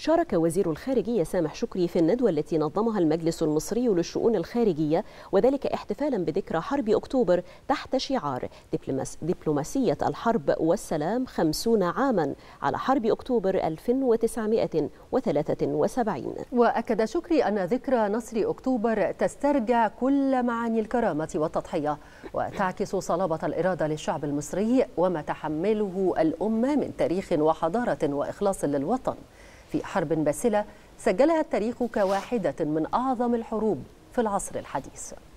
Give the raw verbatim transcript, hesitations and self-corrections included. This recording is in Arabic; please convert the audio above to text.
شارك وزير الخارجية سامح شكري في الندوة التي نظمها المجلس المصري للشؤون الخارجية، وذلك احتفالا بذكرى حرب أكتوبر تحت شعار دبلوماسية الحرب والسلام خمسون عاما على حرب أكتوبر ألف وتسعمائة وثلاثة وسبعين. وأكد شكري أن ذكرى نصر أكتوبر تسترجع كل معاني الكرامة والتضحية، وتعكس صلابة الإرادة للشعب المصري وما تحمله الأمة من تاريخ وحضارة وإخلاص للوطن في حرب باسلة سجلها التاريخ كواحدة من أعظم الحروب في العصر الحديث.